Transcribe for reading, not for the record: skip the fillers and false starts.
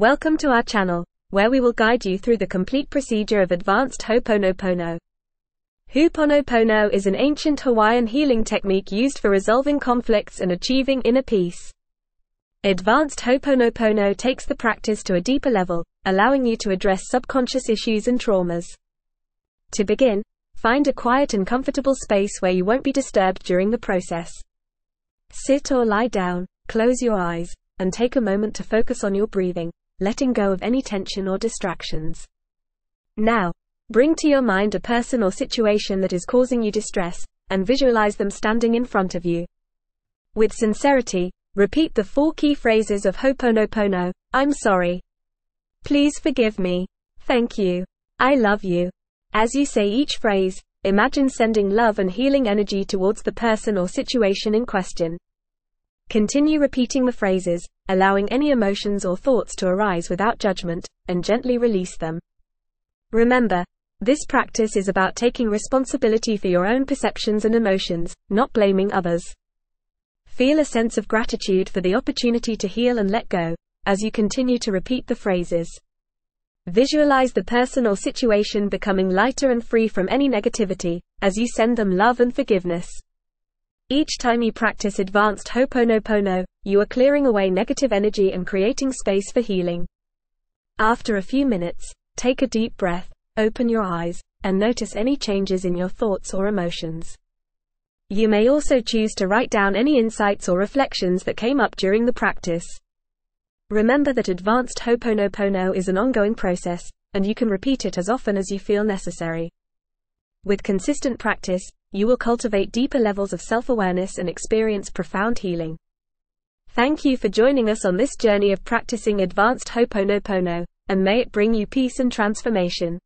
Welcome to our channel, where we will guide you through the complete procedure of advanced Ho'oponopono. Ho'oponopono is an ancient Hawaiian healing technique used for resolving conflicts and achieving inner peace. Advanced Ho'oponopono takes the practice to a deeper level, allowing you to address subconscious issues and traumas. To begin, find a quiet and comfortable space where you won't be disturbed during the process. Sit or lie down, close your eyes, and take a moment to focus on your breathing, letting go of any tension or distractions. Now, bring to your mind a person or situation that is causing you distress, and visualize them standing in front of you. With sincerity, repeat the four key phrases of Ho'oponopono: I'm sorry. Please forgive me. Thank you. I love you. As you say each phrase, imagine sending love and healing energy towards the person or situation in question. Continue repeating the phrases, allowing any emotions or thoughts to arise without judgment, and gently release them. Remember, this practice is about taking responsibility for your own perceptions and emotions, not blaming others. Feel a sense of gratitude for the opportunity to heal and let go, as you continue to repeat the phrases. Visualize the person or situation becoming lighter and free from any negativity, as you send them love and forgiveness. Each time you practice advanced Ho'oponopono, you are clearing away negative energy and creating space for healing. After a few minutes, take a deep breath, open your eyes, and notice any changes in your thoughts or emotions. You may also choose to write down any insights or reflections that came up during the practice. Remember that advanced Ho'oponopono is an ongoing process, and you can repeat it as often as you feel necessary. With consistent practice, you will cultivate deeper levels of self-awareness and experience profound healing. Thank you for joining us on this journey of practicing advanced Ho'oponopono, and may it bring you peace and transformation.